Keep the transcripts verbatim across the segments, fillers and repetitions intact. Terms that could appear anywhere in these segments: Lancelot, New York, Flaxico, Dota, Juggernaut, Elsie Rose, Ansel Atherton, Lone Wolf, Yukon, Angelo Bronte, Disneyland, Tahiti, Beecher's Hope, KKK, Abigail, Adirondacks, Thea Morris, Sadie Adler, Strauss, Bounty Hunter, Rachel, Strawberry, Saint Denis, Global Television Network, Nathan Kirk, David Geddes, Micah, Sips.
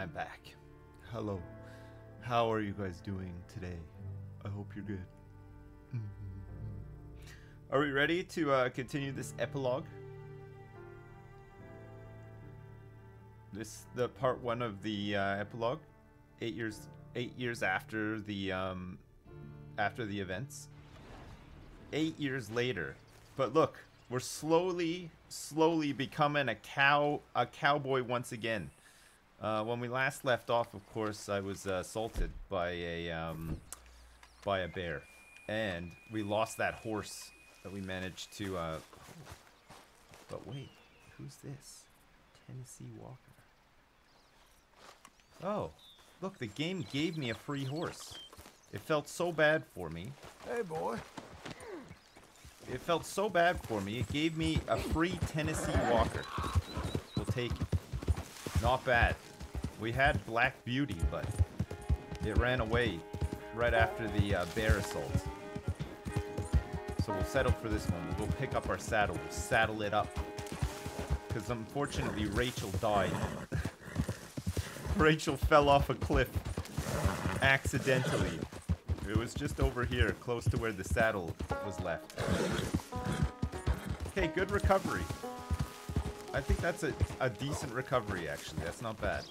I'm back. Hello. How are you guys doing today? I hope you're good. Are we ready to uh, continue this epilogue? This the part one of the uh, epilogue, eight years eight years after the um, after the events. Eight years later, but look, we're slowly slowly becoming a cow a cowboy once again. Uh, when we last left off, of course, I was uh, assaulted by a um, by a bear, and we lost that horse that we managed to, uh, oh. But wait, who's this? Tennessee Walker. Oh, look, the game gave me a free horse. It felt so bad for me. Hey, boy. It felt so bad for me, it gave me a free Tennessee Walker. We'll take it. Not bad. We had Black Beauty, but it ran away right after the uh, bear assault. So we'll settle for this one. We'll go pick up our saddle. We'll saddle it up. Because unfortunately, Rachel died. Rachel fell off a cliff. Accidentally. It was just over here, close to where the saddle was left. Okay, good recovery. I think that's a, a decent recovery, actually. That's not bad.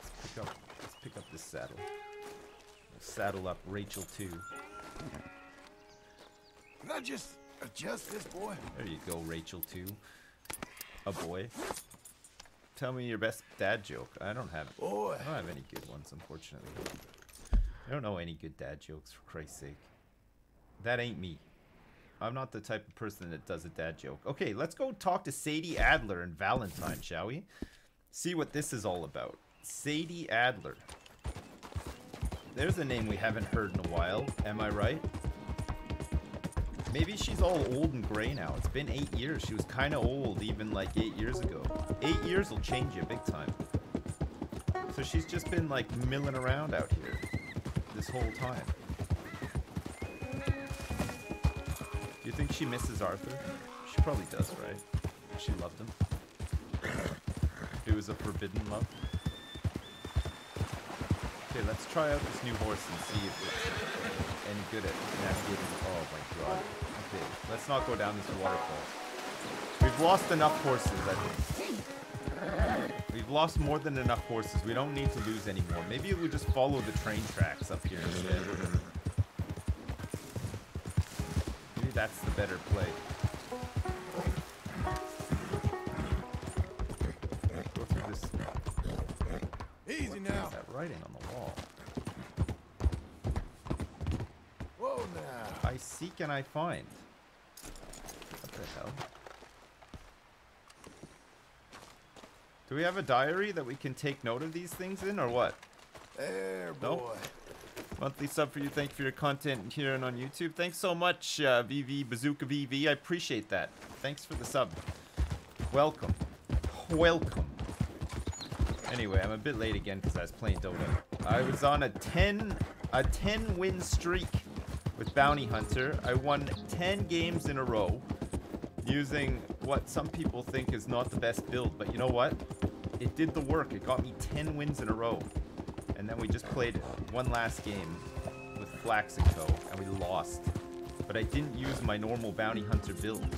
Let's pick up, let's pick up this saddle. We'll saddle up Rachel, too. Can I just adjust this, boy? There you go, Rachel, too. A boy. Tell me your best dad joke. I don't have boy. I don't have any good ones, unfortunately. I don't know any good dad jokes, for Christ's sake. That ain't me. I'm not the type of person that does a dad joke. Okay, let's go talk to Sadie Adler and Valentine, shall we? See what this is all about. Sadie Adler. There's a name we haven't heard in a while, am I right? Maybe she's all old and gray now. It's been eight years. She was kind of old even like eight years ago. Eight years will change you big time. So she's just been like milling around out here this whole time. Do you think she misses Arthur? She probably does, right? She loved him. It was a forbidden love. Okay, let's try out this new horse and see if it's any good at navigating. Oh my god. Okay, let's not go down this waterfall. We've lost enough horses, I think. We've lost more than enough horses. We don't need to lose any more. Maybe we'll just follow the train tracks up here instead. Maybe that's the better play. Go through this. Easy now. What is that writing on the wall? Whoa now. I seek and I find. What the hell? Do we have a diary that we can take note of these things in, or what? There, boy. Nope. Monthly sub for you. Thank you for your content here and on YouTube. Thanks so much, uh, V V Bazooka V V. I appreciate that. Thanks for the sub. Welcome. Welcome. Anyway, I'm a bit late again because I was playing Dota. I was on a ten, a ten win streak with Bounty Hunter. I won ten games in a row using what some people think is not the best build. But you know what? It did the work. It got me ten wins in a row. And then we just played one last game with Flaxico and we lost. But I didn't use my normal Bounty Hunter build.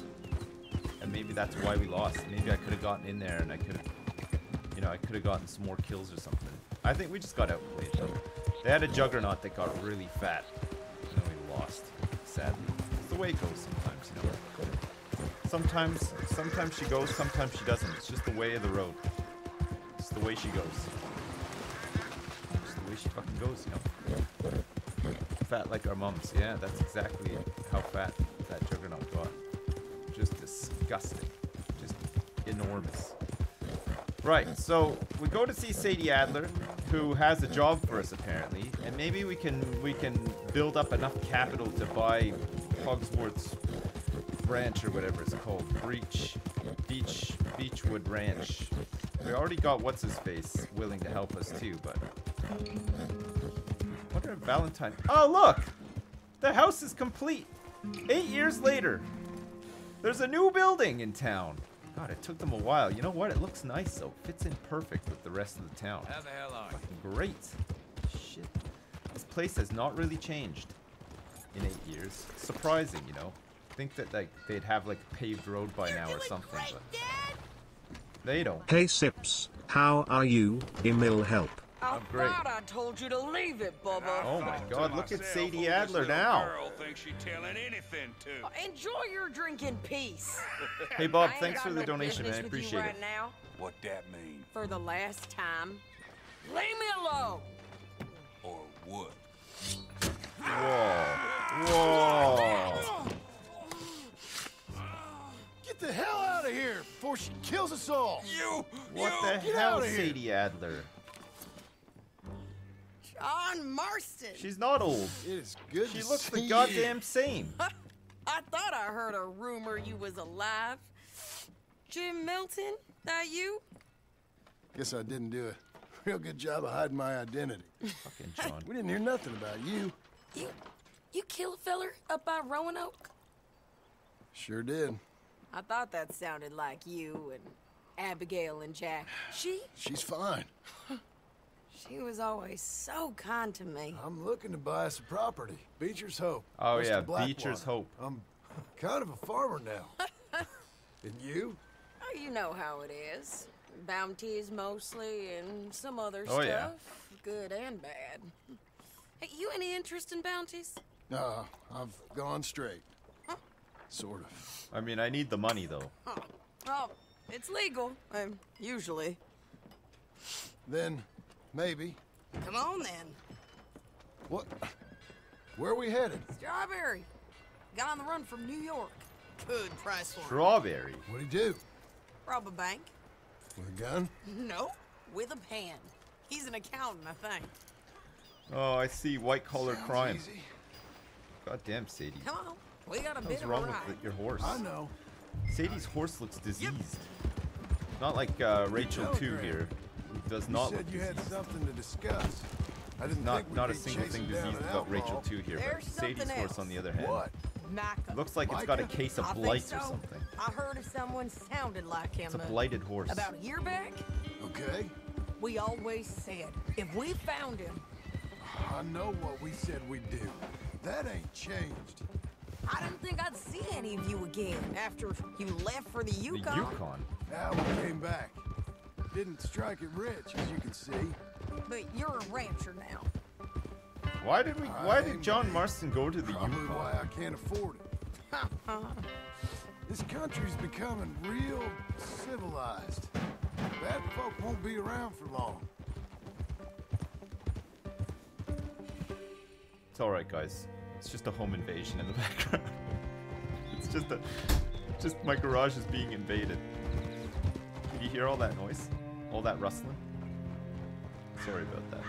And maybe that's why we lost. Maybe I could have gotten in there and I could have... You know, I could have gotten some more kills or something. I think we just got outplayed though. They had a Juggernaut that got really fat. And then we lost. Sadly. It's the way it goes sometimes, you know. Sometimes sometimes she goes, sometimes she doesn't. It's just the way of the road. It's the way she goes. It's the way she fucking goes, you know. Fat like our mums. Yeah, that's exactly how fat that Juggernaut got. Just disgusting. Just enormous. Right, so we go to see Sadie Adler, who has a job for us apparently, and maybe we can we can build up enough capital to buy Hogsworth's Ranch or whatever it's called, Breach, Beach, Beechwood Ranch. We already got what's his face willing to help us too, but I wonder if Valentine. Oh look, the house is complete. Eight years later, there's a new building in town. God, it took them a while. You know what? It looks nice, though. It fits in perfect with the rest of the town. How the hell are you? Great. Shit. This place has not really changed in eight years. Surprising, you know. Think that like they'd have like a paved road by You're now or something. Great, but Dad. They don't. Hey Sips, how are you? Emil help. I I'm great. Thought I told you to leave it, Bubba. Oh my God, look at Sadie Adler now. Girl thinks she's telling anything to. Uh, enjoy your drink in peace. Hey Bob, thanks for the no donation, man. I appreciate right it. Now. What that mean? For the last time, leave me alone. Or what? Whoa! Whoa! Get the hell out of here before she kills us all! You! What you, the get hell, Sadie here. Adler? John Marston! She's not old. It is good she to looks see the goddamn you. Same. I thought I heard a rumor you was alive. Jim Milton, that you? Guess I didn't do it. Real good job of hiding my identity. Fucking John. We didn't hear nothing about you. You you killed a feller up by Roanoke? Sure did. I thought that sounded like you and Abigail and Jack. She? She's fine. She was always so kind to me. I'm looking to buy some property. Beecher's Hope. Oh yeah, Beecher's Hope. I'm kind of a farmer now. And you? Oh, you know how it is. Bounties mostly and some other oh, stuff. Yeah. Good and bad. Hey, you any interest in bounties? No, I've gone straight. Huh? Sort of. I mean, I need the money though. Oh, well, it's legal. Um, usually. Then, maybe. Come on then. What? Where are we headed? Strawberry. Got on the run from New York. Good price for Strawberry. What'd he do? Rob a bank. With a gun? No, with a pan. He's an accountant, I think. Oh, I see. White-collar crime. Easy. Goddamn, Sadie. Come on. We got a bit of a ride. What's wrong with your horse? I know. Sadie's horse looks diseased. Yep. Not like uh, Rachel too here. Who does not you said look you diseased. Had something to discuss. I didn't not think not a single thing diseased about Rachel too here. There's but Sadie's horse, on the other hand, what? Micah. Looks like Micah? It's got a case of blight so. Or something. I heard of someone sounded like him. It's a blighted horse. About a year back? Okay. We always said, if we found him. I know what we said we'd do. That ain't changed. I didn't think I'd see any of you again after you left for the Yukon. The Yukon? Now we came back. Didn't strike it rich, as you can see. But you're a rancher now. Why did we? Why did John Marston go to the Yukon? Why I can't afford it. This country's becoming real civilized. Bad folk won't be around for long. It's all right, guys. It's just a home invasion in the background. It's just a, just my garage is being invaded. Did you hear all that noise? All that rustling? Sorry about that.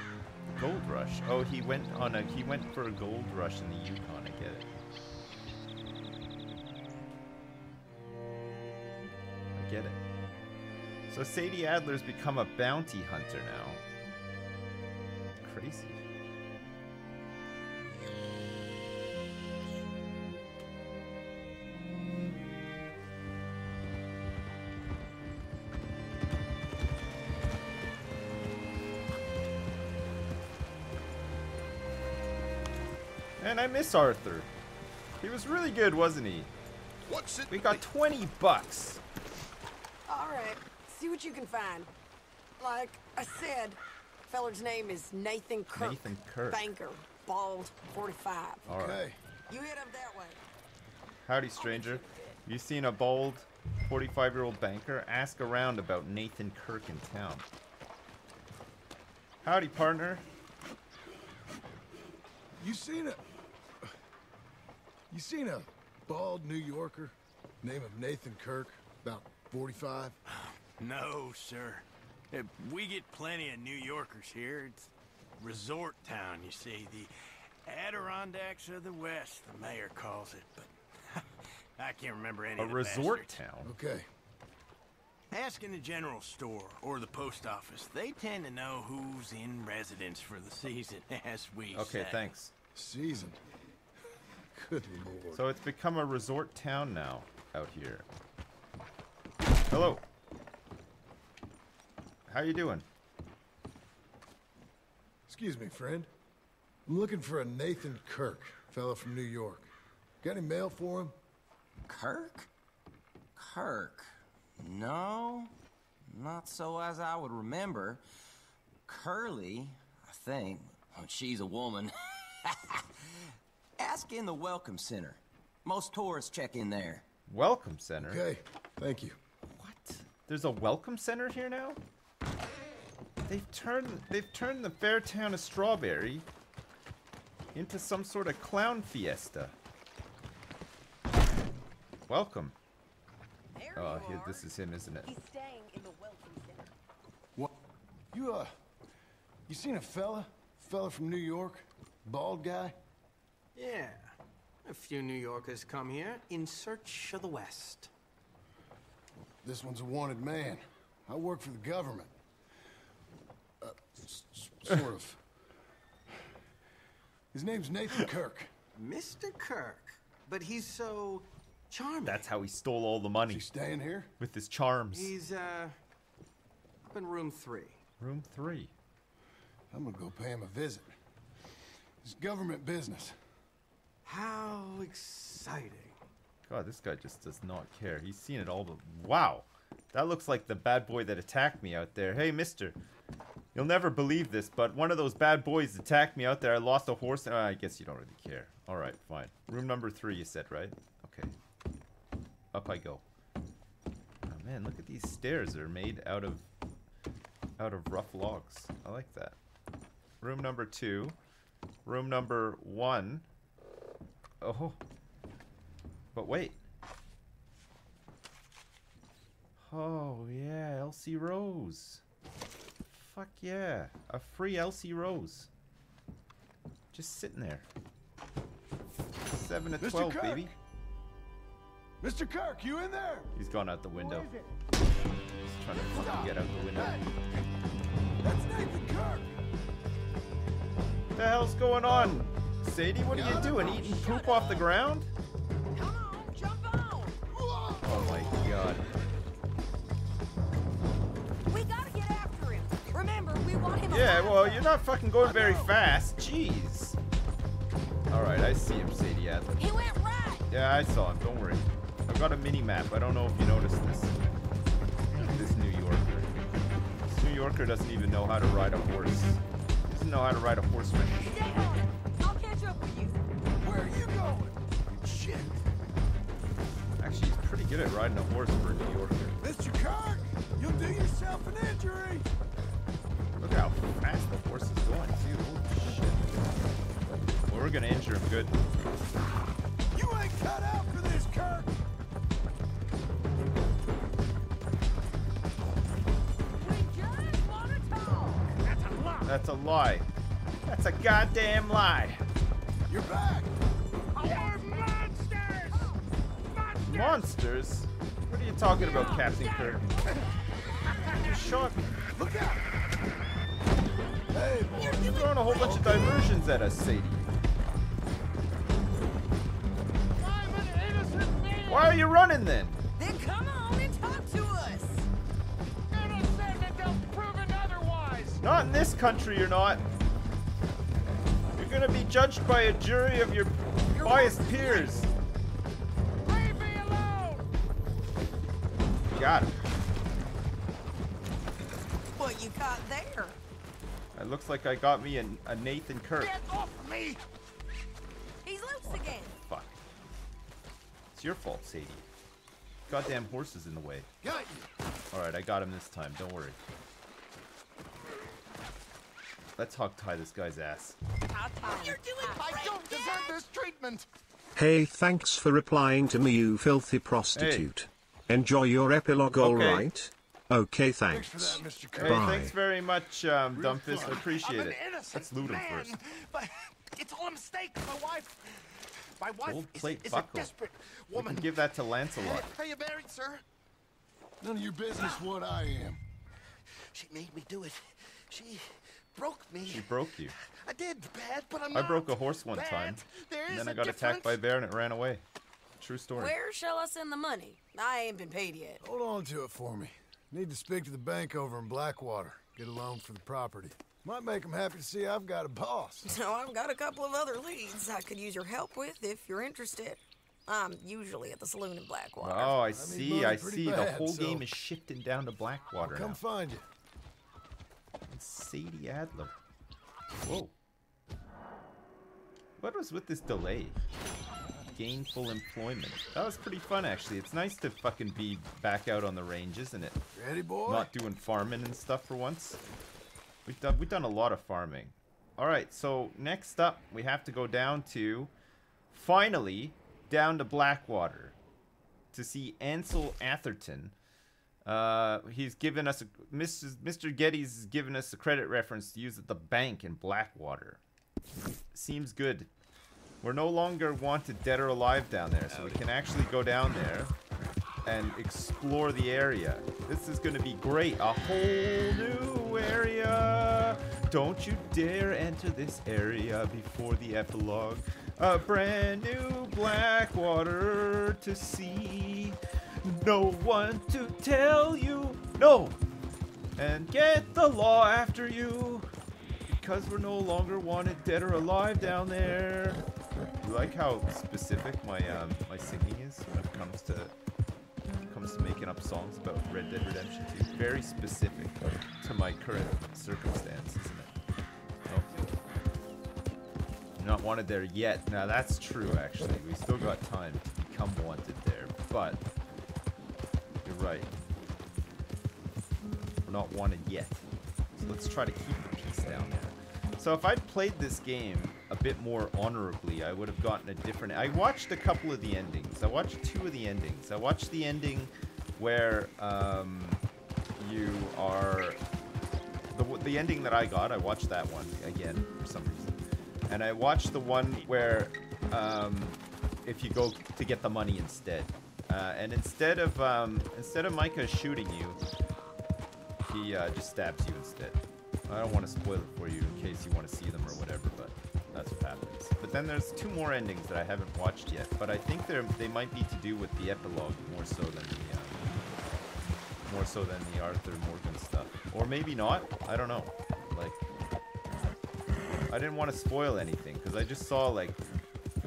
Gold rush. Oh, he went on a he went for a gold rush in the Yukon. I get it. I get it. So Sadie Adler's become a bounty hunter now. Crazy. And I miss Arthur. He was really good, wasn't he? What's it? We got twenty bucks. All right, see what you can find. Like I said, feller's name is Nathan Kirk. Nathan Kirk. Banker, bald, forty-five. All right. Okay. You hit him that way. Howdy, stranger. You seen a bald, forty-five-year-old banker? Ask around about Nathan Kirk in town. Howdy, partner. You seen a... You seen a bald New Yorker, name of Nathan Kirk, about forty-five? No, sir. We get plenty of New Yorkers here. It's a resort town, you see. The Adirondacks of the West, the mayor calls it, but I can't remember any of the bastards. A resort town? Okay. Ask in the general store or the post office. They tend to know who's in residence for the season, as we okay, say. Thanks. Season. Good lord. So it's become a resort town now out here. Hello. How you doing? Excuse me, friend. I'm looking for a Nathan Kirk, fella from New York. Got any mail for him? Kirk? Kirk? No, not so as I would remember. Curly, I think. Oh, she's a woman. Ask in the Welcome Center. Most tourists check in there. Welcome Center? Okay, thank you. What? There's a Welcome Center here now? They've turned, they've turned the fair town of Strawberry into some sort of clown fiesta. Welcome. There oh, he, this is him, isn't it? He's staying in the Welcome Center. What? You, uh, you seen a fella? Fella from New York? Bald guy? Yeah. A few New Yorkers come here in search of the West. This one's a wanted man. I work for the government. Uh, sort of. His name's Nathan Kirk. Mister Kirk, but he's so charming. That's how he stole all the money. Is he staying here? With his charms. He's, uh, up in room three. Room three. I'm gonna go pay him a visit. It's government business. How exciting. God, this guy just does not care. He's seen it all, but wow. That looks like the bad boy that attacked me out there. Hey, mister. You'll never believe this, but one of those bad boys attacked me out there. I lost a horse. Uh, I guess you don't really care. All right, fine. Room number three, you said, right? Okay. Up I go. Oh, man, look at these stairs. They're made out of, out of rough logs. I like that. Room number two. Room number one. Oh, but wait. Oh, yeah, Elsie Rose. Fuck yeah. A free Elsie Rose. Just sitting there. seven to twelve, Kirk. Baby. Mister Kirk, you in there? He's gone out the window. He's trying to fucking get out the window. Hey, that's Nathan Kirk. What the hell's going on? Sadie, what are you doing? Eating poop off the ground? Come on, jump on! Oh my god. We gotta get after him. Remember, we want him. Yeah, well, you're not fucking going very fast. Jeez. Alright, I see him, Sadie Adler. He went right! Yeah, I saw him, don't worry. I've got a mini-map. I don't know if you noticed this. This New Yorker. This New Yorker doesn't even know how to ride a horse. Doesn't know how to ride a horse for anything. Where are you going? Shit. Actually, he's pretty good at riding a horse for a New Yorker. Mister Kirk, you'll do yourself an injury. Look how fast the horse is going, too. Holy shit. Well, we're gonna injure him good. You ain't cut out for this, Kirk. We just wanna talk. That's a lie. That's a lie. That's a goddamn lie. You're back! We're monsters! Monsters! Monsters? What are you talking about, Captain Kirk? You shot me. Look out! Hey, boy. You're throwing a whole bunch of diversions at us, Sadie. I'm an innocent man! Why are you running then? Then come on and talk to us! You're gonna say that they'll prove it otherwise! Not in this country, you're not. You're gonna be judged by a jury of your biased peers. Leave me alone. Got him. What you got there? It looks like I got me an, a Nathan Kirk. Get off of me! He's loose again. Fuck. It's your fault, Sadie. Goddamn horse is in the way. Got you. All right, I got him this time. Don't worry. Let's hog tie this guy's ass. You're doing I right don't deserve yet. This treatment. Hey, thanks for replying to me, you filthy prostitute. Hey. Enjoy your epilogue, okay. All right? Okay, thanks. Thanks for that, Mister Kirk. Hey, Bye. Thanks very much, um, Dumpfist. I appreciate it. Let's loot him first. But it's all a mistake. My wife, my wife Gold plate is, is a desperate woman. Give that to Lancelot. Are you married, sir? None of your business what I am. She made me do it. She... broke me. She broke you. I did bad, but I'm I not broke a horse one bad. Time. There is and then I got difference. Attacked by a bear and it ran away. True story. Where shall I send the money? I ain't been paid yet. Hold on to it for me. Need to speak to the bank over in Blackwater. Get a loan for the property. Might make them happy to see I've got a boss. So I've got a couple of other leads I could use your help with if you're interested. I'm usually at the saloon in Blackwater. Oh, I, I see, I see. Bad, the whole so game is shifting down to Blackwater come now. Come find you. It's Sadie Adler. Whoa. What was with this delay? Gainful employment. That was pretty fun, actually. It's nice to fucking be back out on the range, isn't it? Ready, boy? Not doing farming and stuff for once. We've done, we've done a lot of farming. Alright, so next up, we have to go down to... Finally, down to Blackwater. To see Ansel Atherton. Uh, he's given us... A, Mister Mister Geddes has given us a credit reference to use at the bank in Blackwater. Seems good. We're no longer wanted dead or alive down there, so we can actually go down there and explore the area. This is going to be great. A whole new area. Don't you dare enter this area before the epilogue. A brand new Blackwater to see. No one to tell you no. And get the law after you. Because we're no longer wanted dead or alive down there. You like how specific my um, my singing is when it comes to... comes to making up songs about Red Dead Redemption two. Very specific to my current circumstance, isn't it? Oh. Not wanted there yet. Now that's true, actually. We still got time to become wanted there, but you're right. We're not wanted yet. So let's try to keep the peace down there. So if I'd played this game a bit more honorably, I would have gotten a different... I watched a couple of the endings. I watched two of the endings. I watched the ending where um, you are... The, the ending that I got, I watched that one again for some reason. And I watched the one where um, if you go to get the money instead. Uh, and instead of, um, instead of Micah shooting you, he uh, just stabs you instead. I don't want to spoil it for you in case you want to see them or whatever, but... That's what happens. But then there's two more endings that I haven't watched yet, but I think they're they might be to do with the epilogue more so than the uh, more so than the Arthur Morgan stuff, or maybe not. I don't know. Like, I didn't want to spoil anything because I just saw like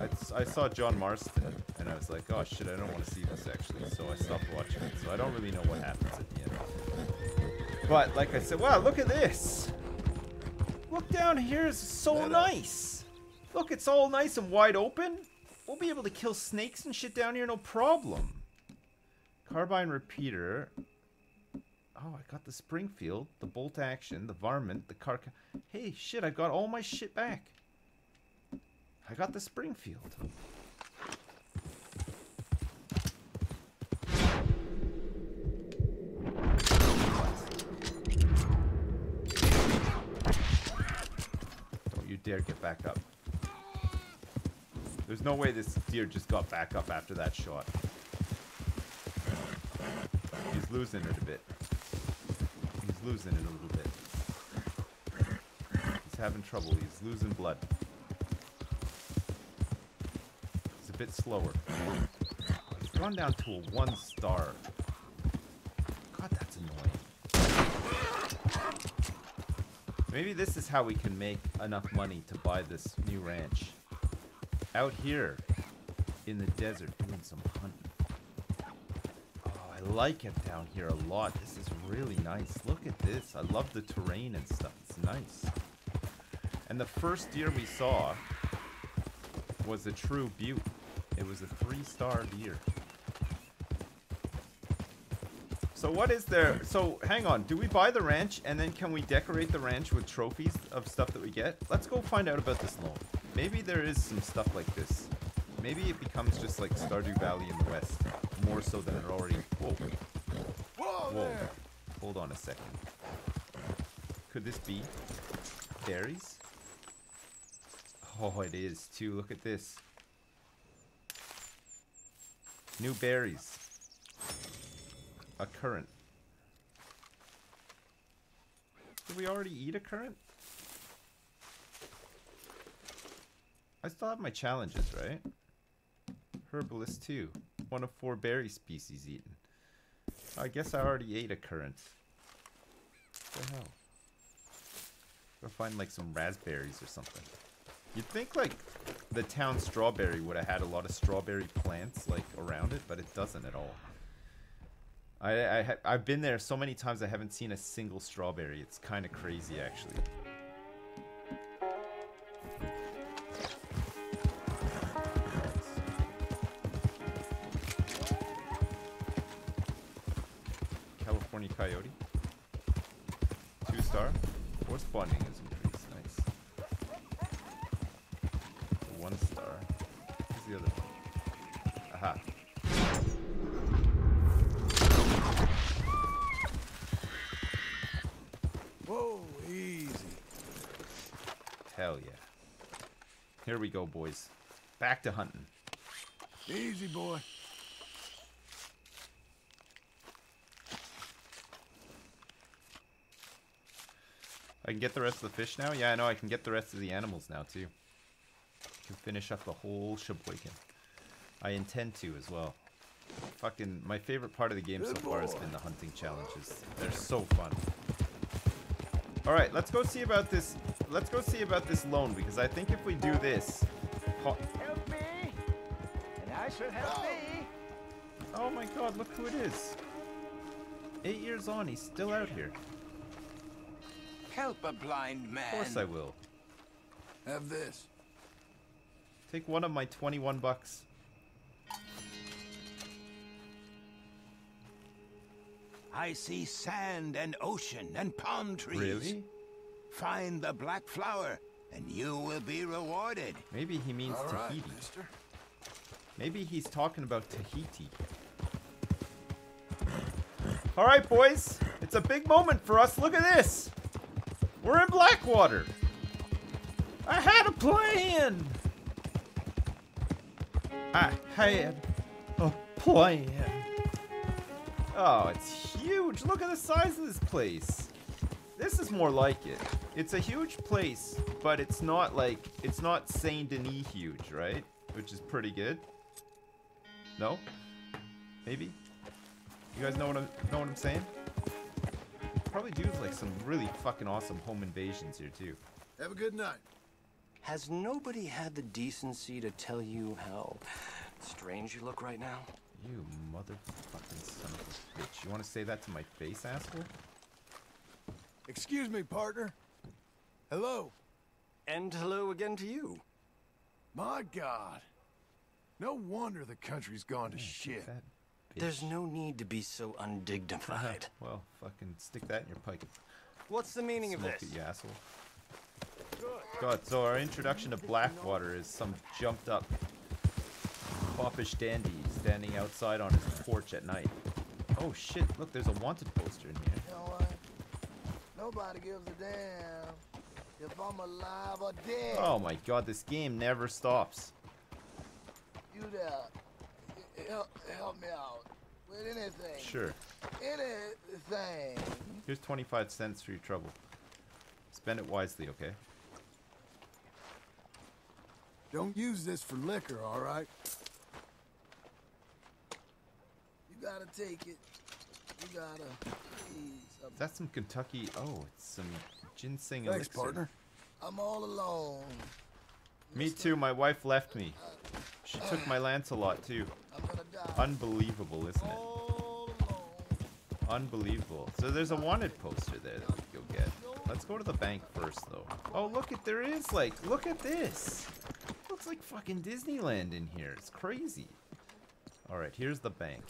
I, I saw John Marston and I was like, oh shit, I don't want to see this actually, so I stopped watching it. So I don't really know what happens at the end. But like I said, wow, look at this. Look down here, it's so nice! Look, it's all nice and wide open. We'll be able to kill snakes and shit down here, no problem. Carbine repeater. Oh, I got the Springfield, the bolt action, the varmint, the car... Hey, shit, I got all my shit back. I got the Springfield. Deer get back up. There's no way this deer just got back up after that shot. He's losing it a bit. He's losing it a little bit. He's having trouble. He's losing blood. He's a bit slower. He's gone down to a one star. God, that's annoying. Maybe this is how we can make enough money to buy this new ranch. Out here in the desert doing some hunting. Oh, I like it down here a lot. This is really nice. Look at this. I love the terrain and stuff. It's nice. And the first deer we saw was a true beaut. It was a three-star deer. So what is there? So hang on. Do we buy the ranch and then can we decorate the ranch with trophies of stuff that we get? Let's go find out about this loan. Maybe there is some stuff like this. Maybe it becomes just like Stardew Valley in the West, more so than it already. Whoa! Whoa! Whoa. Hold on a second. Could this be berries? Oh, it is too. Look at this. New berries. A currant. Did we already eat a currant? I still have my challenges, right? herbalist too. One of four berry species eaten. I guess I already ate a currant. What the hell? Go find like some raspberries or something. You'd think like the town Strawberry would have had a lot of strawberry plants like around it, but it doesn't at all. I, I I've been there so many times I haven't seen a single strawberry. It's kind of crazy actually. California coyote. Two star. Force bonding is increased. Nice. One star. Where's the other one? Aha. Whoa, easy. Hell yeah. Here we go, boys. Back to hunting. Easy, boy. I can get the rest of the fish now? Yeah, I know. I can get the rest of the animals now, too. I can finish up the whole sheboykin. I intend to as well. Fucking, my favorite part of the game Good so far boy. has been the hunting challenges. They're so fun. Alright, let's go see about this. Let's go see about this loan, because I think if we do this... Help me! And I shall help thee! Oh my god, look who it is. Eight years on, he's still out here. Help a blind man. Of course I will. Have this. Take one of my twenty-one bucks. I see sand and ocean and palm trees. Really? Find the black flower and you will be rewarded. Maybe he means All Tahiti. Right, mister. Maybe he's talking about Tahiti. All right, boys. It's a big moment for us. Look at this. We're in Blackwater. I had a plan. I had a plan. Oh, it's huge. Look at the size of this place. This is more like it. It's a huge place, but it's not like, it's not Saint Denis huge, right? Which is pretty good. No? Maybe? You guys know what I'm, know what I'm saying? Probably do like some really fucking awesome home invasions here too. Have a good night. Has nobody had the decency to tell you how strange you look right now? You motherfucking son of a bitch. You want to say that to my face, asshole? Excuse me, partner. Hello. And hello again to you. My God. No wonder the country's gone to shit. That Bitch. There's no need to be so undignified. Well, fucking stick that in your pocket. What's the meaning Smoke of this? It, you asshole. God, so our introduction to Blackwater is some jumped up foppish dandy standing outside on his porch at night. Oh shit, look, there's a wanted poster in here. You know what? Nobody gives a damn if I'm alive or dead. Oh my god, this game never stops. You there. Help, help me out with anything. Sure. Anything. Here's twenty-five cents for your trouble. Spend it wisely, okay? Don't use this for liquor, all right? You gotta take it. You gotta. Please. That's some Kentucky. Oh, it's some ginseng elixir. Thanks, partner. I'm all alone. Me too. My wife left me. She took my Lancelot too. Unbelievable, isn't it? Unbelievable. So there's a wanted poster there that we can go get. Let's go to the bank first, though. Oh, look at there is like, look at this. Looks like fucking Disneyland in here. It's crazy. All right, here's the bank.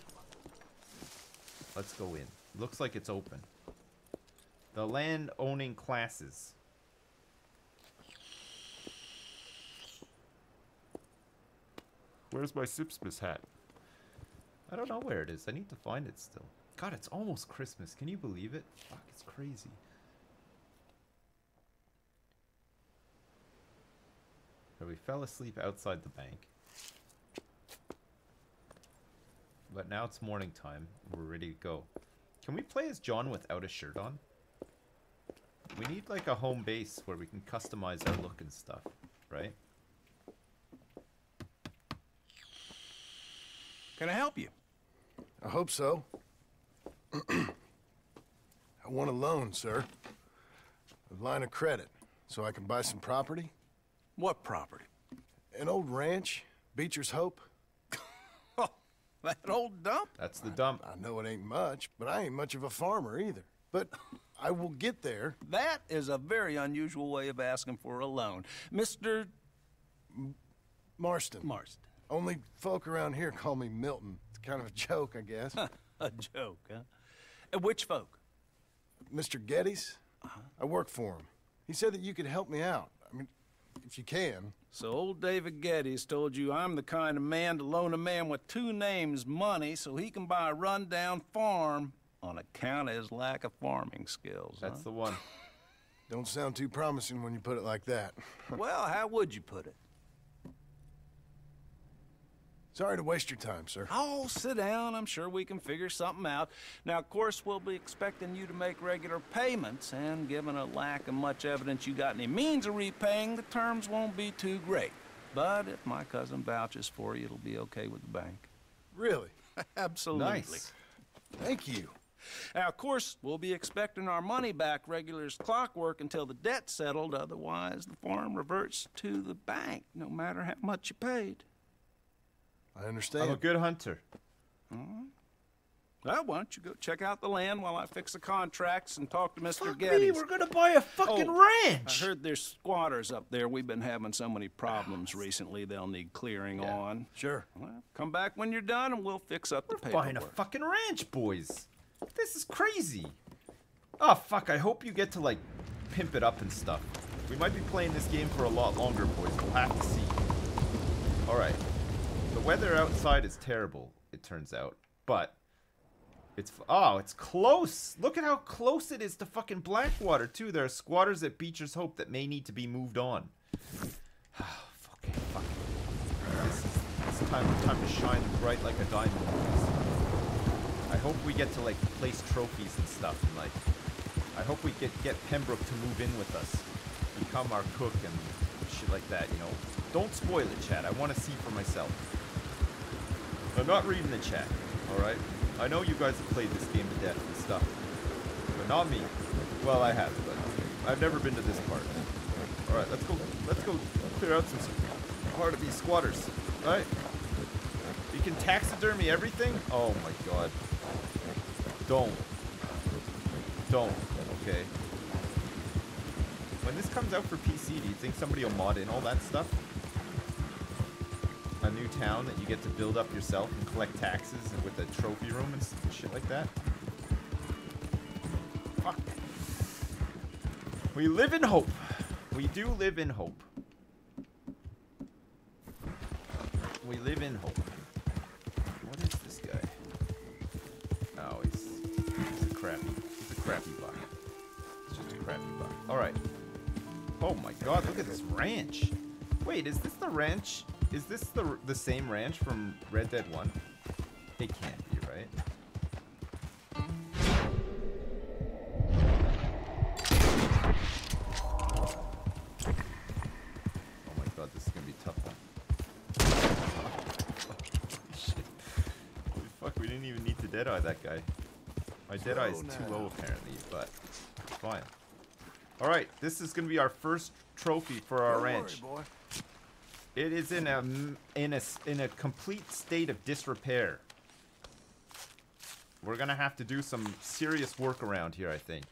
Let's go in. Looks like it's open. The land owning classes. Where's my Sips hat? I don't know where it is. I need to find it still. God, it's almost Christmas. Can you believe it? Fuck, it's crazy. So we fell asleep outside the bank. But now it's morning time. We're ready to go. Can we play as John without a shirt on? We need like a home base where we can customize our look and stuff, right? Can I help you? I hope so. I want a loan, sir. A line of credit, so I can buy some property. What property? An old ranch, Beecher's Hope. Oh, that old dump? That's the dump. I, I know it ain't much, but I ain't much of a farmer either. But I will get there. That is a very unusual way of asking for a loan. Mister Marston. Marston. Only folk around here call me Milton. It's kind of a joke, I guess. A joke, huh? And which folk? Mister Geddes. Uh-huh. I work for him. He said that you could help me out. I mean, if you can. So old David Geddes told you I'm the kind of man to loan a man with two names money so he can buy a rundown farm on account of his lack of farming skills. That's huh? the one. Don't sound too promising when you put it like that. Well, how would you put it? Sorry to waste your time, sir. Oh, sit down. I'm sure we can figure something out. Now, of course, we'll be expecting you to make regular payments, and given a lack of much evidence you got any means of repaying, the terms won't be too great. But if my cousin vouches for you, it'll be okay with the bank. Really? Absolutely. Nice. Thank you. Now, of course, we'll be expecting our money back regular as clockwork until the debt's settled. Otherwise, the farm reverts to the bank, no matter how much you paid. I understand. I'm a good hunter. Mm-hmm. Well, why don't you go check out the land while I fix the contracts and talk to Mister Fuck Geddes. Me, we're going to buy a fucking oh, ranch. I heard there's squatters up there. We've been having so many problems recently they'll need clearing yeah. on. Sure. Well, come back when you're done and we'll fix up we're the paperwork. We're buying a fucking ranch, boys. This is crazy. Oh, fuck. I hope you get to, like, pimp it up and stuff. We might be playing this game for a lot longer, boys. We'll have to see. All right. The weather outside is terrible, it turns out, but it's, oh, it's close. Look at how close it is to fucking Blackwater, too. There are squatters at Beecher's Hope that may need to be moved on. Oh, fucking fuck. This is this time, time to shine bright like a diamond. I hope we get to, like, place trophies and stuff, and, like, I hope we get, get Pembroke to move in with us, become our cook and shit like that, you know. Don't spoil it, chat. I want to see for myself. I'm not reading the chat, alright? I know you guys have played this game to death and stuff, but not me. Well, I have, but I've never been to this part. Alright, let's go Let's go clear out some part of these squatters, alright? You can taxidermy everything? Oh my god. Don't. Don't, okay? When this comes out for P C, do you think somebody will mod in all that stuff? A new town that you get to build up yourself and collect taxes and with a trophy room and shit like that. Fuck. We live in hope. We do live in hope. We live in hope. What is this guy? Oh, he's, he's a crappy, he's a crappy buck. It's just a crappy buck. All right. Oh my god, look at this ranch. Wait, is this the ranch? Is this the the same ranch from Red Dead one? It can't be, right? Oh my god, this is gonna be a tough one. Holy shit. Holy fuck, we didn't even need to deadeye that guy. My deadeye is too low apparently, but it's fine. Alright, this is gonna be our first trophy for our ranch. Don't worry, boy. It is in a in a in a complete state of disrepair. We're gonna have to do some serious work around here, I think.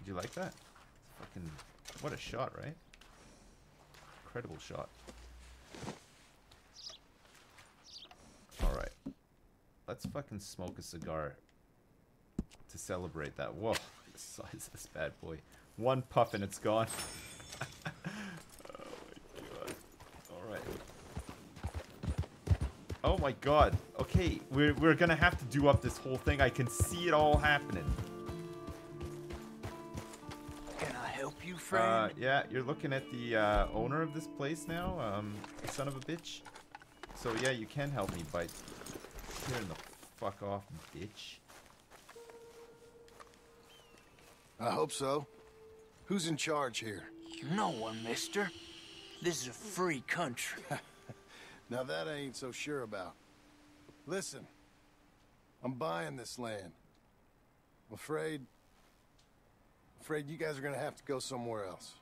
Did you like that? Fucking what a shot, right? Incredible shot. All right, let's fucking smoke a cigar to celebrate that. Whoa, the size of this bad boy. One puff and it's gone. Oh my god. Okay, we're, we're gonna have to do up this whole thing. I can see it all happening. Can I help you, friend? Uh, yeah, you're looking at the uh, owner of this place now, um, son of a bitch. So yeah, you can help me by clearing the fuck off, bitch. I hope so. Who's in charge here? No one, mister. This is a free country. Now that I ain't so sure about. Listen, I'm buying this land. I'm afraid... afraid you guys are gonna have to go somewhere else.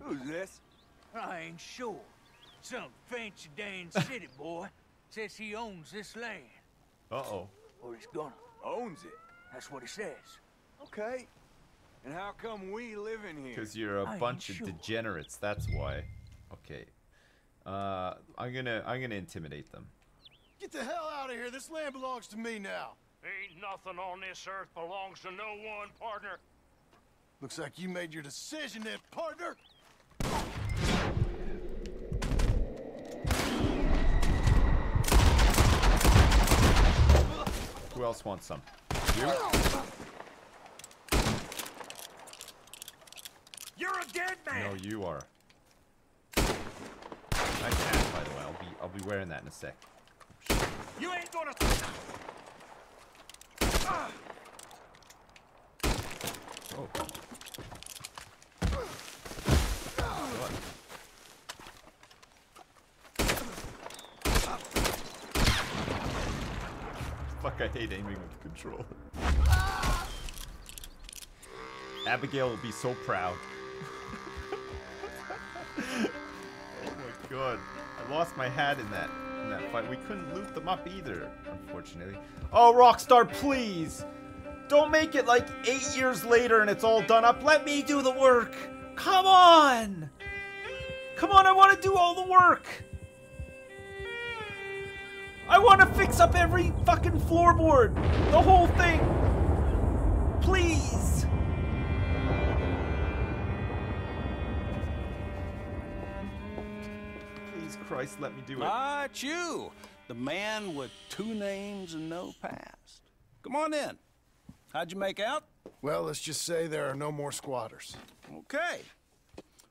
Who's this? I ain't sure. Some fancy Dan city boy says he owns this land. Uh-oh. Or he's gonna. Owns it? That's what he says. Okay. And how come we live in here? Because you're a I bunch of sure. degenerates, that's why. Okay. Uh, I'm gonna, I'm gonna intimidate them. Get the hell out of here! This land belongs to me now! Ain't nothing on this earth belongs to no one, partner! Looks like you made your decision then, partner! Who else wants some? You? You're a dead man! No, you are. I can't, by the way. I'll be, I'll be wearing that in a sec. You ain't gonna. Ah. Oh. What? Fuck! I hate aiming with the controller. Ah. Abigail will be so proud. Oh my god! I lost my hat in that. In that fight. We couldn't loot them up either, unfortunately. Oh, Rockstar, please! Don't make it like eight years later and it's all done up. Let me do the work! Come on! Come on, I want to do all the work! I want to fix up every fucking floorboard! The whole thing! Please! Christ, let me do it. Not you, the man with two names and no past. Come on in. How'd you make out? Well, let's just say there are no more squatters. Okay.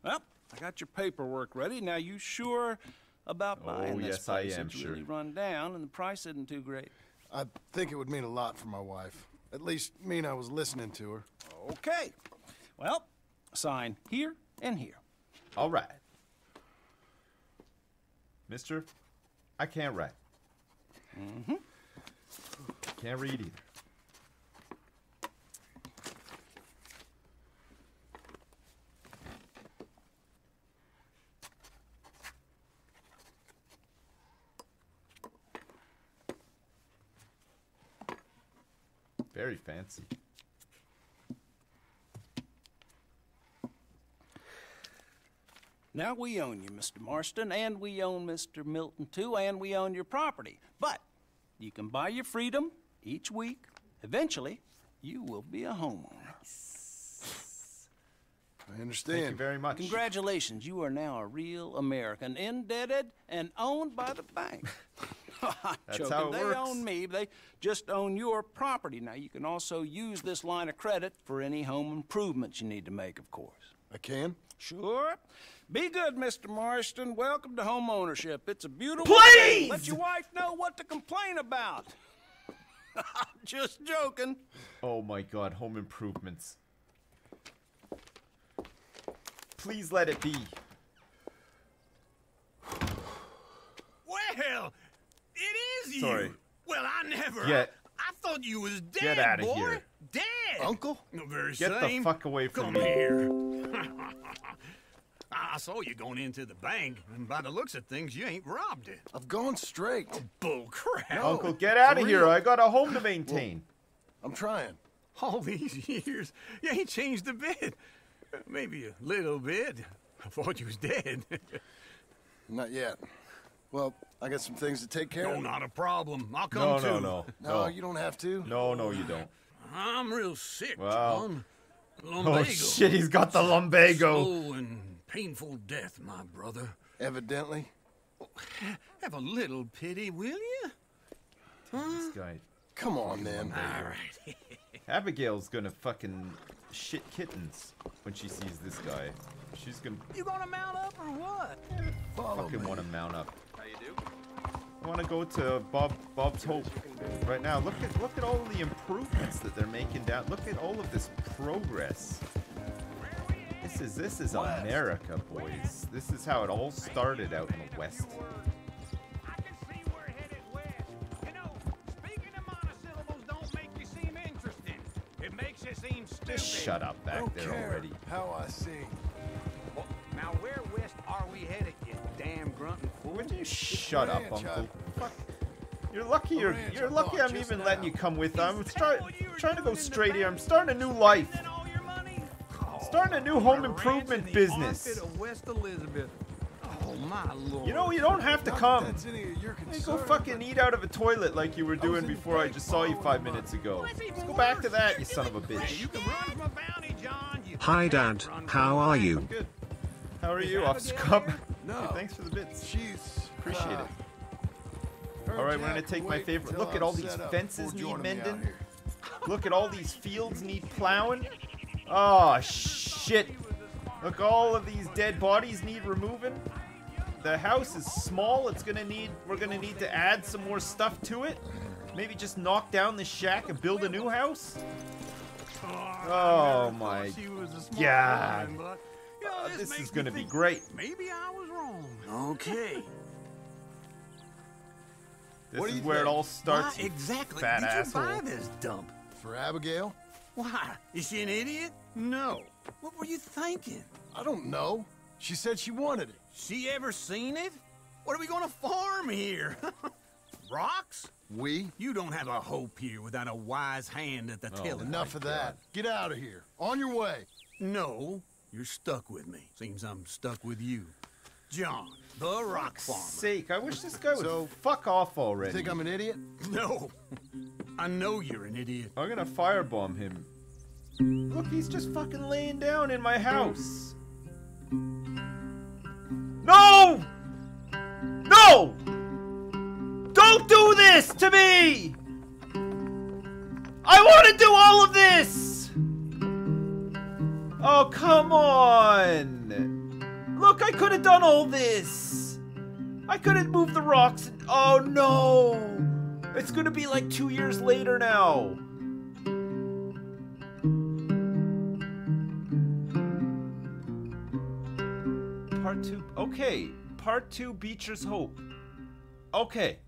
Well, I got your paperwork ready. Now, you sure about buying this place? Oh, yes, I am sure. It's really run down, and the price isn't too great. I think it would mean a lot for my wife. At least mean I was listening to her. Okay. Well, sign here and here. All right. Mister, I can't write. Mm-hmm. Can't read either. Very fancy. Now we own you, Mister Marston, and we own Mister Milton, too, and we own your property. But you can buy your freedom each week. Eventually, you will be a homeowner. Nice. I understand. Thank you very much. Congratulations. You are now a real American, indebted and owned by the bank. I'm That's joking. How it they works. Own me. They just own your property. Now, you can also use this line of credit for any home improvements you need to make, of course. I can? Sure. Be good, Mister Marston. Welcome to home ownership. It's a beautiful Please! Thing. Let your wife know what to complain about. I'm just joking. Oh my god, home improvements. Please let it be. Well, it is Sorry. You. Well, I never. Get, I thought you was dead, Get out of boy. Here. Dead. Uncle? The very Get same. The fuck away from Come me. Here. I saw you going into the bank, and by the looks of things, you ain't robbed it. I've gone straight. Oh, bull crap. No, Uncle, get out of here. I got a home to maintain. Well, I'm trying. All these years, you ain't changed a bit. Maybe a little bit. I thought you was dead. Not yet. Well, I got some things to take care no, of. No, not a problem. I'll come no, too. No, no, no. No, you don't have to. No, no, you don't. I'm real sick, well. John. Lumbago. Oh, shit, he's got the lumbago. Slow and painful death, my brother. Evidently. Have a little pity, will you? Huh? This guy. Come on, then. All right. Abigail's gonna fucking shit kittens when she sees this guy. She's gonna... You gonna mount up or what? I fucking me. Wanna mount up. How you do? I want to go to Bob Bob's Hope right now. Look at look at all the improvements that they're making down. Look at all of this progress. This is this is America, boys. This is how it all started out in the West. stupid. Shut up back Don't there care already. How I sing. Well, now where west are we headed, you damn grunting fool? Would you shut up, Uncle? Fuck. You're lucky you're you're lucky I'm even letting you come with. I'm try, trying to go straight here. I'm starting a new life. Starting a new home improvement business. You know, you don't have to come. You go fucking eat out of a toilet like you were doing before I just saw you five minutes ago. Let's go back to that, you son of a bitch. Hi, Dad. How are you? Good. How are you, Officer Cup? No. Thanks for the bits. Jeez. Appreciate it. All right, we're going to take my favorite. Look at all these fences need mending. Look at all these fields need plowing. Oh, shit. Look, all of these dead bodies need removing. The house is small. It's gonna need. We're gonna need to add some more stuff to it. Maybe just knock down the shack and build a new house. Oh my God! Uh, this is gonna be great. Maybe I was wrong. Okay. This is where it all starts. Exactly. Fat asshole. Did you buy this dump for Abigail? Why? Is she an idiot? No. What were you thinking? I don't know. She said she wanted it. She ever seen it? What are we gonna farm here? Rocks? We? You don't have a hope here without a wise hand at the oh, tiller. Enough of that. Get out of here. On your way. No, you're stuck with me. Seems I'm stuck with you. John, the rock farmer. For sake, I wish this guy would so, fuck off already. You think I'm an idiot? No. I know you're an idiot. I'm gonna firebomb him. Look, he's just fucking laying down in my house. No! No! Don't do this to me! I want to do all of this! Oh, come on! Look, I could have done all this! I could have moved the rocks and... Oh, no! It's gonna be like two years later now. Part two, okay. Part two, Beecher's Hope. Okay.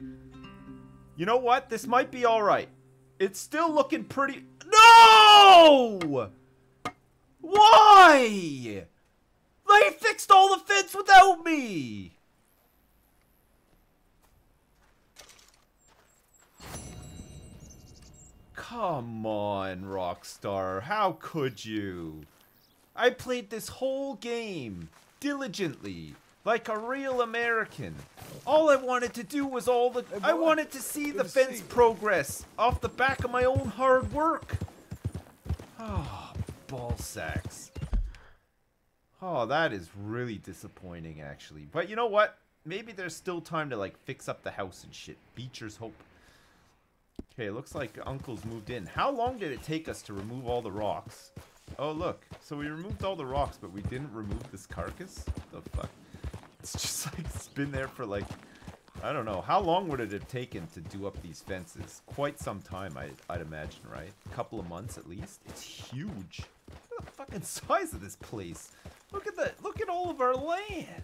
You know what? This might be all right. It's still looking pretty. No! Why? They fixed all the fence without me. Come on, Rockstar. How could you? I played this whole game. Diligently, like a real American. All I wanted to do was all the... I wanted to see the fence progress off the back of my own hard work. Oh, ballsacks. Oh, that is really disappointing, actually. But you know what? Maybe there's still time to, like, fix up the house and shit. Beecher's Hope. Okay, looks like Uncle's moved in. How long did it take us to remove all the rocks? Oh, look. So we removed all the rocks, but we didn't remove this carcass? The fuck? It's just like, it's been there for like, I don't know. How long would it have taken to do up these fences? Quite some time, I, I'd imagine, right? A couple of months at least. It's huge. Look at the fucking size of this place. Look at the, look at all of our land.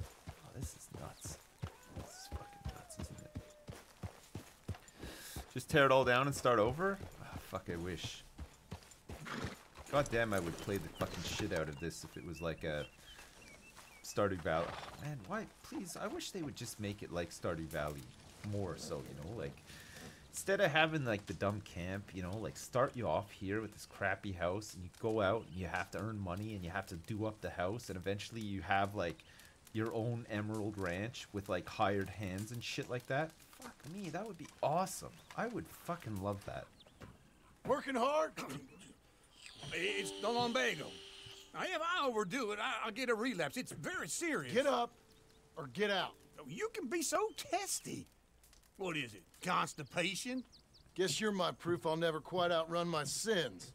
Oh, this is nuts. This is fucking nuts, isn't it? Just tear it all down and start over? Oh, fuck, I wish. God damn, I would play the fucking shit out of this if it was like a Stardew Valley. Oh, man, why? Please, I wish they would just make it like Stardew Valley more so, you know? Like, instead of having like the dumb camp, you know, like start you off here with this crappy house and you go out and you have to earn money and you have to do up the house and eventually you have like your own Emerald Ranch with like hired hands and shit like that. Fuck me, that would be awesome. I would fucking love that. Working hard? It's the lumbago. Now, if I overdo it, I, I'll get a relapse. It's very serious. Get up or get out. You can be so testy. What is it? Constipation? Guess you're my proof I'll never quite outrun my sins.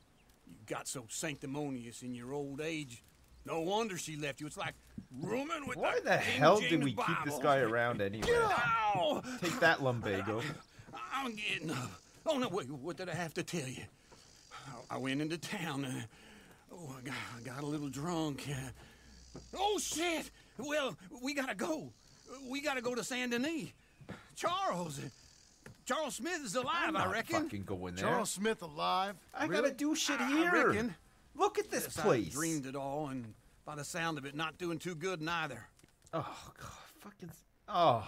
You got so sanctimonious in your old age. No wonder she left you. It's like rooming with... Why the, the hell did we Bible. keep this guy around anyway? No! Take that, lumbago. I'm getting up. Oh, no, wait. What did I have to tell you? I went into town. Uh, oh, I got, I got a little drunk. Uh, oh, shit! Well, we gotta go. We gotta go to Saint Denis. Charles, Charles Smith is alive, I'm not I reckon. Fucking going there. Charles Smith alive? I really? Gotta do shit here. I reckon. Look at this yes, place. I dreamed it all, and by the sound of it, not doing too good neither. Oh God, fucking. Oh.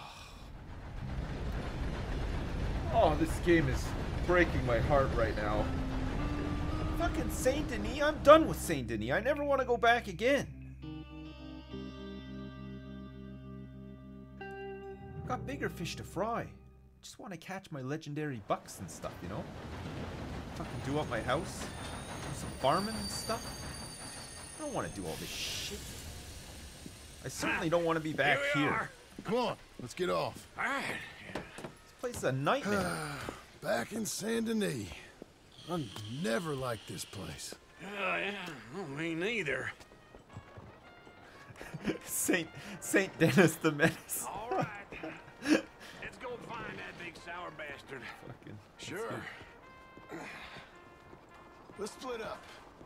Oh, this game is breaking my heart right now. Fucking Saint Denis. I'm done with Saint Denis. I never want to go back again. Got bigger fish to fry. Just want to catch my legendary bucks and stuff, you know? Fucking do up my house. Do some farming and stuff. I don't want to do all this shit. I certainly don't want to be back here. here. Are. Come on, let's get off. All right. This place is a nightmare. Back in Saint Denis. I never liked this place. Uh, yeah, me neither. Saint Saint Dennis the Menace. All right. Let's go find that big sour bastard. Fucking sure. Let's split up.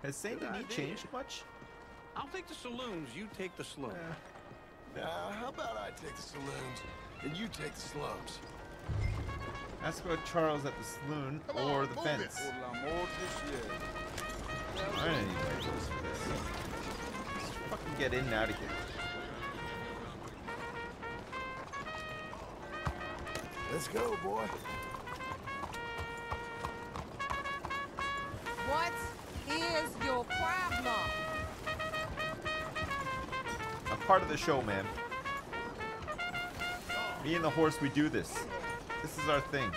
Has Saint Denis changed much? I'll take the saloons. You take the slums. Uh, nah, how about I take the saloons and you take the slums? Ask about Charles at the saloon on, or the fence. I don't need very close for this. Let's fucking get in and out of here. Let's go, boy. What is your problem? I'm part of the show, man. Me and the horse, we do this. This is our thing.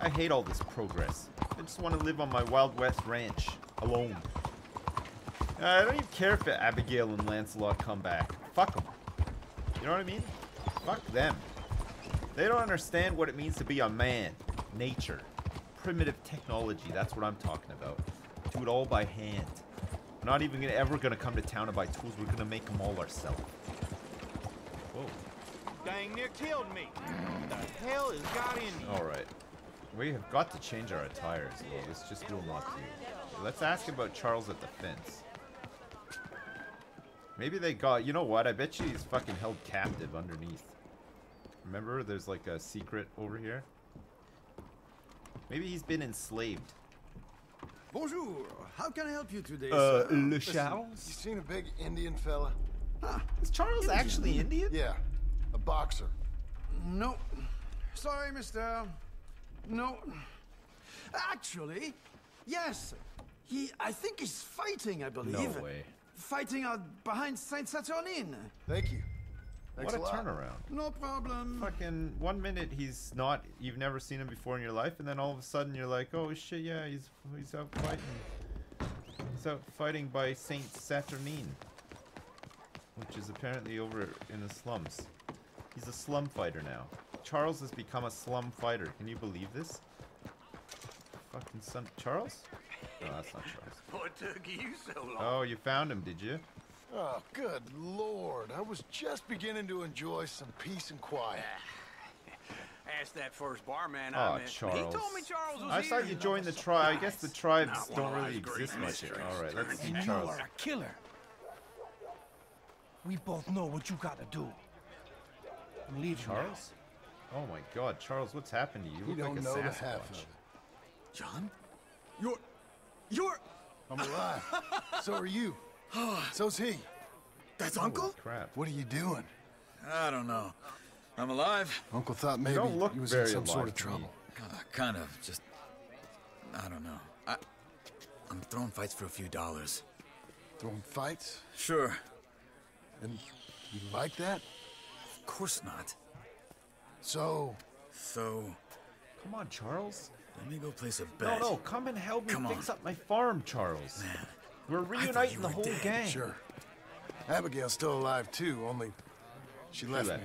I hate all this progress. I just want to live on my Wild West ranch alone. Uh, I don't even care if Abigail and Lancelot come back. Fuck them. You know what I mean? Fuck them. They don't understand what it means to be a man. Nature. Primitive technology. That's what I'm talking about. Do it all by hand. We're not even gonna, ever going to come to town and buy tools. We're going to make them all ourselves. Whoa. Dang near killed me. What the hell has got in me? Alright. We have got to change our attires. Well, this just will not do. Let's ask about Charles at the fence. Maybe they got... You know what? I bet you he's fucking held captive underneath. Remember? There's like a secret over here. Maybe he's been enslaved. Bonjour. How can I help you today, uh, sir? Le Charles? You seen a big Indian fella? Huh. Is Charles Indian. actually Indian? Yeah. A boxer. No. Sorry, mister. No, actually, yes. He, I think he's fighting, I believe. No way. Fighting out behind Saint Saturnine. Thank you. Thanks what a, a turnaround. No problem. Fucking one minute he's not, you've never seen him before in your life, and then all of a sudden you're like, oh shit, yeah, he's he's out fighting. He's out fighting by Saint Saturnine, which is apparently over in the slums. He's a slum fighter now. Charles has become a slum fighter. Can you believe this? Fucking son, Charles? No, that's not Charles. What took you so long? Oh, you found him, did you? Oh, good lord! I was just beginning to enjoy some peace and quiet. Ask that first barman. Oh, I met. Charles! He told me Charles was I saw you join the tribe. I guess the tribes not don't really exist much here. All right, let's see Charles. You are a killer. We both know what you gotta do. Leave Charles. Oh my God, Charles, what's happened to you? You, you look like a Sasquatch. John? You're... You're... I'm alive. So are you. So's he. That's oh, Uncle? Crap. What are you doing? I don't know. I'm alive. Uncle thought maybe he was in some sort of trouble. Uh, kind of, just... I don't know. I, I'm throwing fights for a few dollars. Throwing fights? Sure. And you like that? Of course not. So, so, come on, Charles. Let me go place a bet. No, no, come and help me come fix on. up my farm, Charles. Man, we're reuniting the were whole dead. gang. Sure. Abigail's still alive too. Only she left me.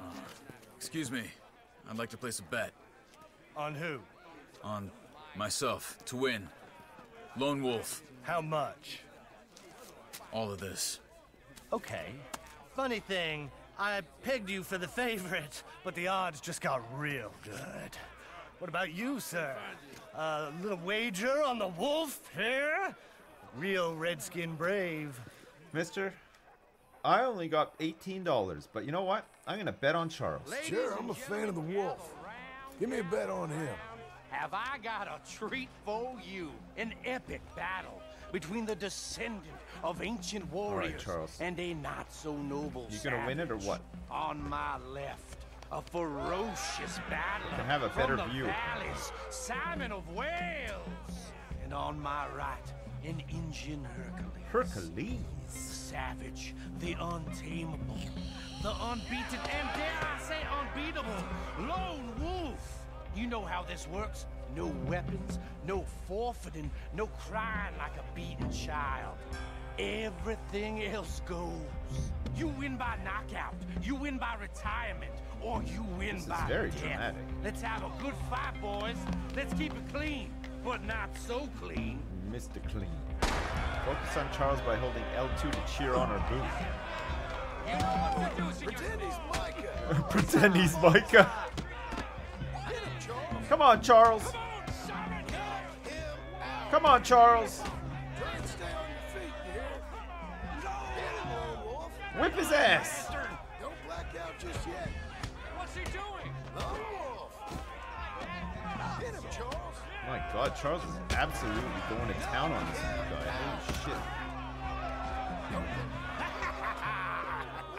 Oh. Excuse me. I'd like to place a bet. On who? On Myself, to win. Lone Wolf. How much? All of this. Okay. Funny thing, I pegged you for the favorite, but the odds just got real good. What about you, sir? A uh, little wager on the wolf here? Real redskin brave. Mister, I only got eighteen dollars, but you know what? I'm going to bet on Charles. Ladies sure, I'm a fan of the wolf. Give me a bet on him. Have I got a treat for you? An epic battle between the descendant of ancient warriors right, and a not-so-noble savage. You going to win it or what? On my left, a ferocious battle can have a better from the view. Valleys, Simon of Wales. And on my right, an Indian Hercules. Hercules? The savage, the untamable, the unbeaten, and dare I say unbeatable, Lone Wolf. You know how this works. No weapons, no forfeiting, no crying like a beaten child. Everything else goes. You win by knockout, you win by retirement, or you win this by is very death. Dramatic. Let's have a good fight, boys. Let's keep it clean, but not so clean. Mister Clean. Focus on Charles by holding L two to cheer on her booth. You know what to do. Pretend he's Micah. Pretend he's Micah. Come on, Charles. Come on, Charles. Whip his ass! Don't black out just yet. What's he doing? Get him, Charles. My God, Charles is absolutely going to town on this guy. Holy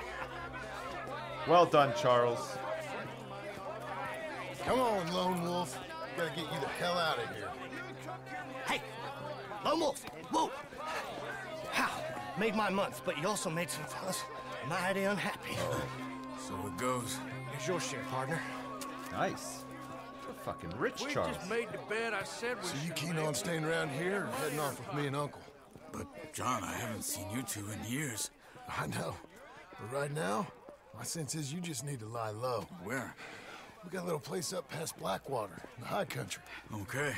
shit! Well done, Charles. Come on, Lone Wolf. Gotta get you the hell out of here. Hey, Lone Wolf, move! Made my month, but you also made some fellas mighty unhappy. Oh, so it goes. Here's your share, partner. Nice. You're fucking rich, we Charles. Just made the bed I said we so you keen on staying around here or heading off with me and Uncle? But, John, I haven't seen you two in years. I know. But right now, my sense is you just need to lie low. Where? We got a little place up past Blackwater, in the high country. Okay.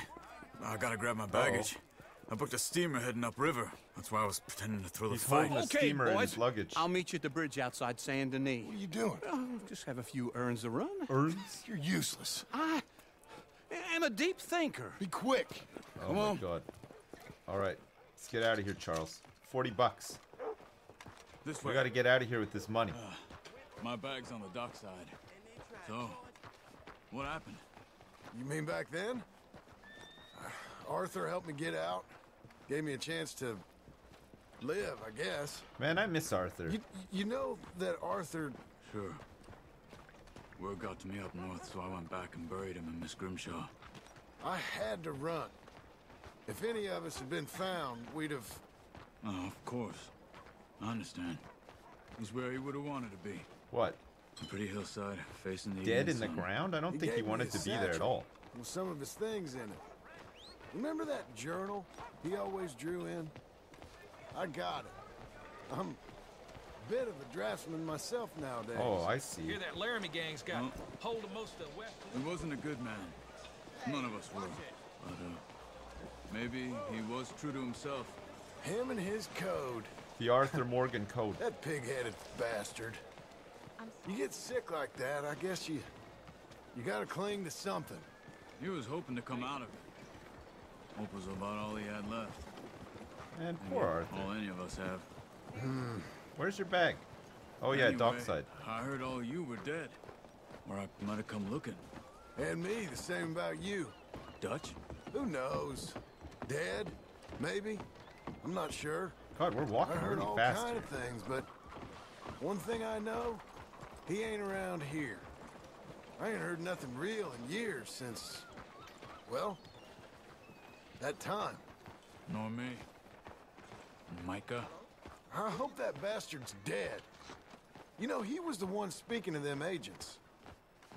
I gotta grab my baggage. Uh-oh. I booked a steamer heading upriver. That's why I was pretending to throw the fight. Okay, steamer boys. In his luggage. I'll meet you at the bridge outside Saint Denis. What are you doing? Oh, just have a few urns to run. Urns? You're useless. I am a deep thinker. Be quick. Oh Come my on. God. All right, let's get out of here, Charles. Forty bucks. This way. We got to get out of here with this money. Uh, my bag's on the dockside. So, what happened? You mean back then? Uh, Arthur helped me get out. Gave me a chance to live, I guess. Man, I miss Arthur. You, you know that Arthur... Sure. Word got to me up north, so I went back and buried him in Miss Grimshaw. I had to run. If any of us had been found, we'd have... Oh, of course. I understand. It was where he would have wanted to be. What? A pretty hillside, facing the dead in sun. The ground? I don't he think he wanted to be there at all. With some of his things in it. Remember that journal he always drew in? I got it. I'm a bit of a draftsman myself nowadays. Oh, I see. Hear that Laramie gang's got well, hold of most of the West. He wasn't a good man. None of us were. But uh, maybe he was true to himself. Him and his code. The Arthur Morgan code. That pig-headed bastard. You get sick like that, I guess you you gotta cling to something. He was hoping to come out of it. Hope was about all he had left. And poor Arthur. All any of us have. Hmm. Where's your bag? Oh yeah, anyway, dockside. I heard all you were dead. Or I might have come looking. And me, the same about you. Dutch? Who knows? Dead? Maybe? I'm not sure. God, we're walking really fast. I heard all kind of things, but one thing I know, he ain't around here. I ain't heard nothing real in years since, well, that time. Nor me. Micah. I hope that bastard's dead. You know, he was the one speaking to them agents.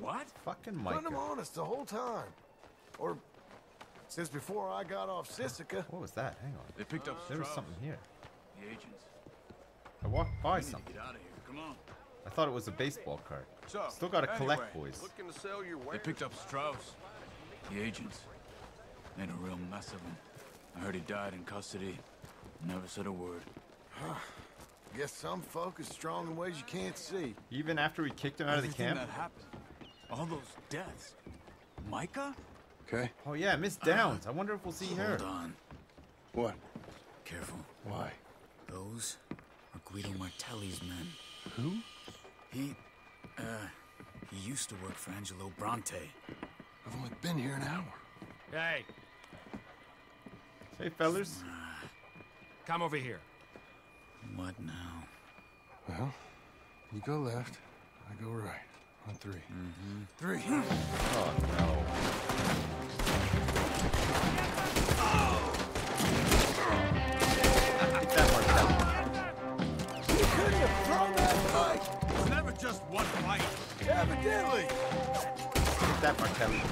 What? Fucking Micah. Run him on us the whole time. Or since before I got off Sissica. What was that? Hang on. They picked up uh, there was something here. The agents. I walked by something. Get out of here. Come on. I thought it was a baseball card. So, still gotta anyway, collect, boys. Looking to sell your wares? They picked up Strauss. The agents. Made a real mess of him. I heard he died in custody. Never said a word. Huh. Guess some folk is strong in ways you can't see. Even after we kicked him out Everything of the camp? That happened. All those deaths. Micah? Okay. Oh yeah, Miss Downs. Uh, I wonder if we'll see hold her. Hold on. What? Careful. Why? Those are Guido Martelli's men. Who? He, uh, he used to work for Angelo Bronte. I've only been here an hour. Hey. Hey, fellas. Uh, Come over here. What now? Well, you go left, I go right. On three. Mm-hmm. Three. Oh, no. Oh! Get that one down. You couldn't have thrown that fight. It was never just one fight. Evidently. Get that one down.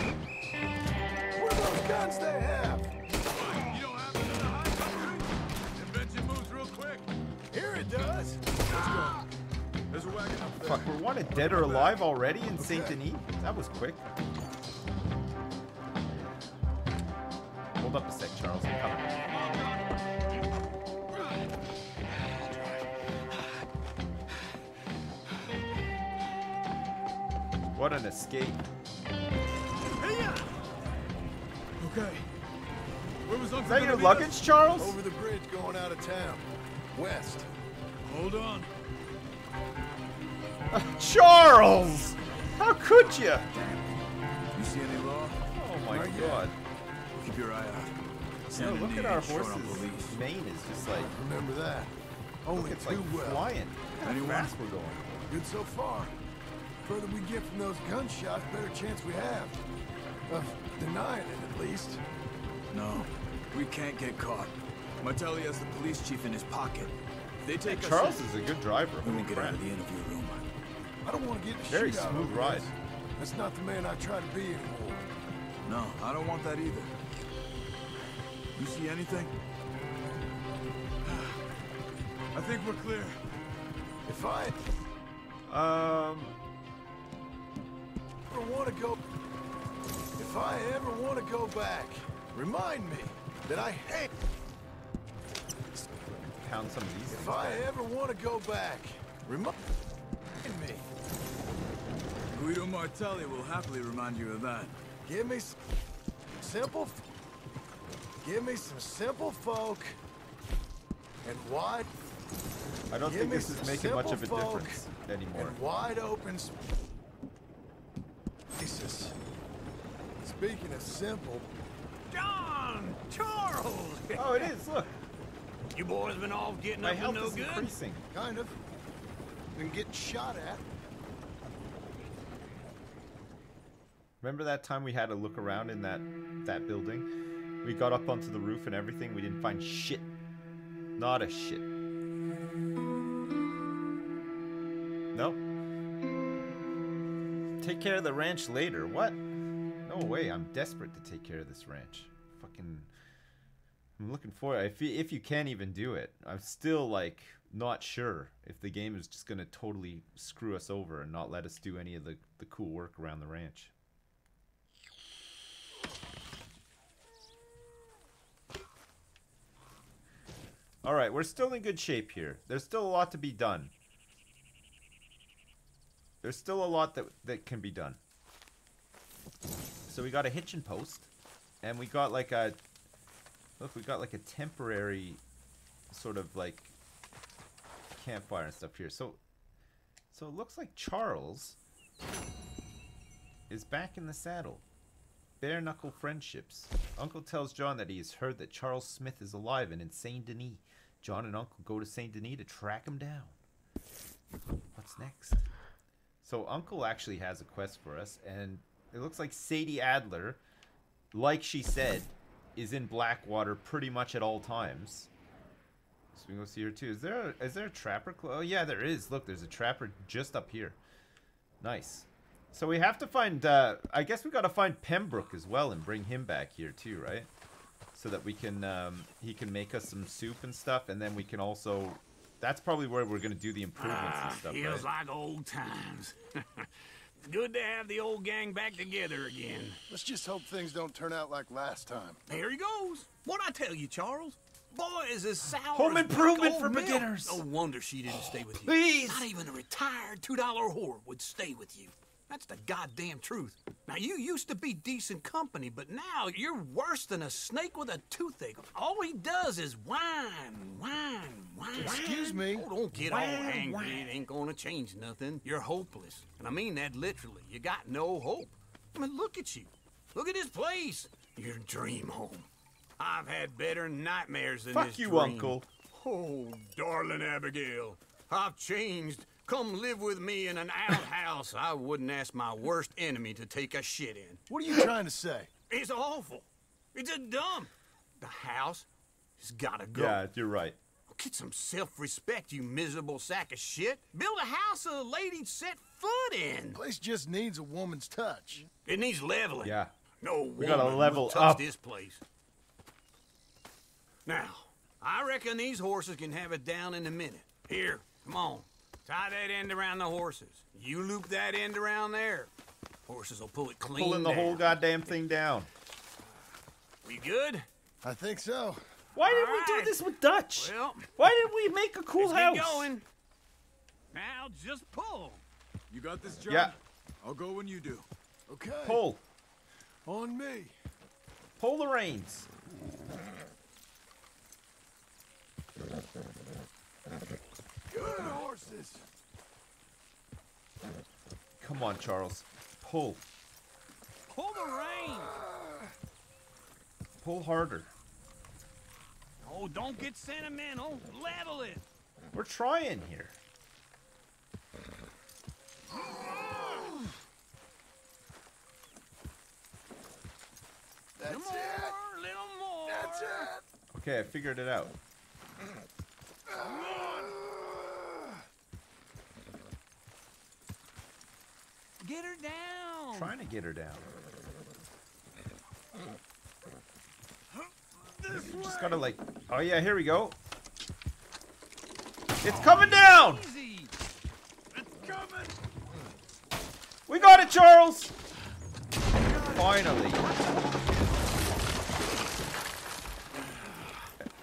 What are those guns they have? What? You don't have it in the high country? Invention moves real quick. Here it does. Let's go. There's a wagon up there. Fuck, we're wanted dead or alive already in okay. Saint Denis? That was quick. Hold up a sec, Charles. I'm coming. What an escape. Okay. Where was Is that your luggage, Charles? Over the bridge going out of town. West. Hold on. Charles! How could you? You see any law? Oh my Not god. Yet. Keep your eye out. No, look at our horse's mane is just like... Remember that. Oh, look, it's like well. flying. How fast we're going. Good so far. The further we get from those gunshots, the better chance we have. Of denying it, at least. No, we can't get caught. Martelli has the police chief in his pocket. They take hey, Charles us is a good driver. Let me get out of the interview room. I don't want to get very smooth ride. That's not the man I try to be anymore. No, I don't want that either. You see anything? I think we're clear. If I um ever want to go, if I ever want to go back, remind me that I hate. Count some of these. If I back. ever want to go back, remind me. Guido Martelli will happily remind you of that. Give me some simple, give me some simple folk, and wide. I don't think this is making much of a difference anymore. And wide open spaces. Speaking of simple, John Charles. Oh, it is. Look, you boys been all getting up to no good. Increasing. Kind of. Been getting shot at. Remember that time we had a look around in that that building? We got up onto the roof and everything. We didn't find shit. Not a shit. No. Take care of the ranch later. What? No way. I'm desperate to take care of this ranch. Fucking. I'm looking for it. If you, if you can't even do it, I'm still like not sure if the game is just gonna totally screw us over and not let us do any of the the cool work around the ranch. All right, we're still in good shape here. There's still a lot to be done. There's still a lot that that can be done. So we got a hitching post, and we got like a look. We got like a temporary sort of like campfire and stuff here. So, so it looks like Charles is back in the saddle. Bare knuckle friendships. Uncle tells John that he has heard that Charles Smith is alive and in Saint Denis. John and Uncle go to Saint Denis to track him down. What's next? So Uncle actually has a quest for us, and it looks like Sadie Adler, like she said, is in Blackwater pretty much at all times. So we can go see her too. Is there a, is there a trapper? Oh yeah, there is. Look, there's a trapper just up here. Nice. So we have to find, uh, I guess we gotta find Pembroke as well and bring him back here too, right? So that we can, um, he can make us some soup and stuff, and then we can also, that's probably where we're gonna do the improvements uh, and stuff, feels right? Feels like old times. Good to have the old gang back together again. Let's just hope things don't turn out like last time. Here he goes. What'd I tell you, Charles? Boy, is this sour. Home improvement for beginners. No wonder she didn't oh, stay with please. you. Not even a retired two dollar whore would stay with you. That's the goddamn truth. Now, you used to be decent company, but now you're worse than a snake with a toothache. All he does is whine, whine, whine. Excuse me. Oh, don't get whine, all angry. Whine. It ain't gonna change nothing. You're hopeless. And I mean that literally. You got no hope. I mean, look at you. Look at this place. Your dream home. I've had better nightmares than Fuck this Fuck you, dream. Uncle. Oh, darling Abigail. I've changed. Come live with me in an outhouse I wouldn't ask my worst enemy to take a shit in. What are you trying to say? It's awful. It's a dump. The house has got to go. Yeah, you're right. Get some self-respect, you miserable sack of shit. Build a house a lady'd set foot in. The place just needs a woman's touch. It needs leveling. Yeah. No we gotta level up this place. Now, I reckon these horses can have it down in a minute. Here, come on. Tie that end around the horses. You loop that end around there. Horses will pull it clean Pulling down. the whole goddamn thing down. We good? I think so. Why All didn't right. we do this with Dutch? Well, why didn't we make a cool house? Going. Now just pull. You got this, John? Yeah. I'll go when you do. Okay. Pull. On me. Pull the reins. Good horses. Come on, Charles. Pull. Pull the reins. Pull harder. Oh, don't get sentimental. Level it. We're trying here. That's little it. More, little more. That's it. Okay, I figured it out. Get her down. Trying to get her down. This you just gotta like. Oh yeah, here we go. It's coming down. Easy. It's coming. We got it, Charles. Finally.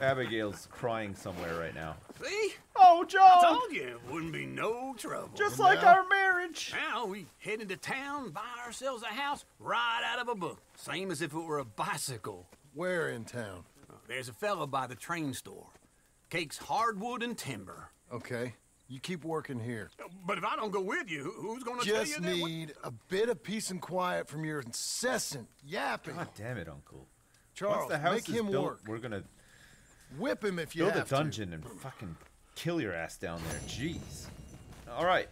Abigail's crying somewhere right now. See? Oh, John! I told you it wouldn't be no trouble. Just like our marriage. Now we head into town, buy ourselves a house right out of a book. Same as if it were a bicycle. Where in town? There's a fella by the train store. Cakes hardwood and timber. Okay. You keep working here. But if I don't go with you, who's going to tell you that? Just need a bit of peace and quiet from your incessant yapping. God damn it, Uncle. Charles, once the house make is him built, work. We're going to... Whip him if you Build have to. Build a dungeon to. and fucking kill your ass down there. Jeez. All right.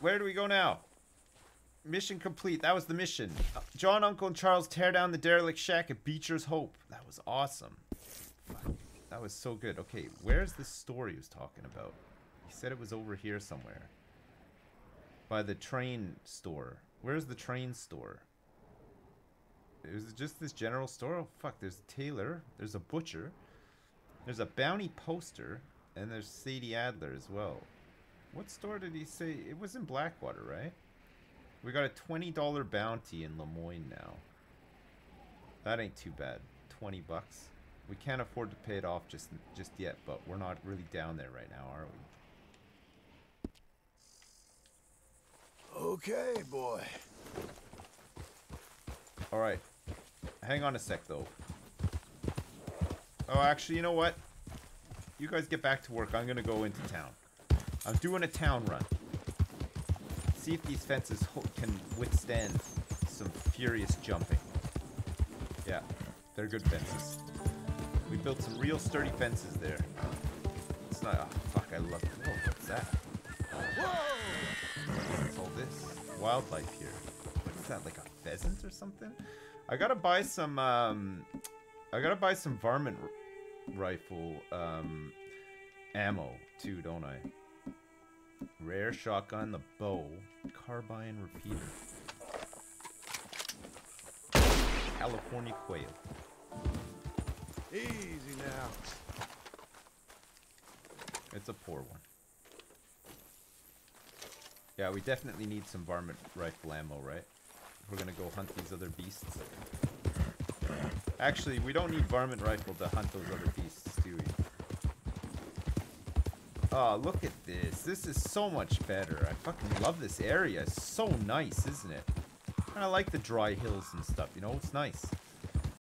Where do we go now? Mission complete. That was the mission. John, Uncle, and Charles tear down the derelict shack at Beecher's Hope. That was awesome. Fuck. That was so good. Okay, where's this story he was talking about? He said it was over here somewhere. By the train store. Where's the train store? It was just this general store. Oh, fuck, there's a tailor. There's a butcher. There's a bounty poster. And there's Sadie Adler as well. What store did he say? It was in Blackwater, right? We got a twenty dollar bounty in Lemoyne now. That ain't too bad. twenty bucks. We can't afford to pay it off just, just yet, but we're not really down there right now, are we? Okay, boy. Alright. Hang on a sec, though. Oh, actually, you know what? You guys get back to work. I'm gonna go into town. I'm doing a town run. See if these fences ho can withstand some furious jumping. Yeah, they're good fences. We built some real sturdy fences there. It's not... Oh, fuck, I love it. Oh, what's that? Whoa! What's all this? Wildlife here. What's that, like a... pheasants or something? I gotta buy some um I gotta buy some varmint rifle um ammo too, don't I? Rare shotgun, the bow, carbine repeater. California quail. Easy now. It's a poor one. Yeah, we definitely need some varmint rifle ammo, right? If we're gonna go hunt these other beasts. Actually, we don't need varmint rifle to hunt those other beasts, do we? Oh, look at this. This is so much better. I fucking love this area. It's so nice, isn't it? And I like the dry hills and stuff, you know? It's nice.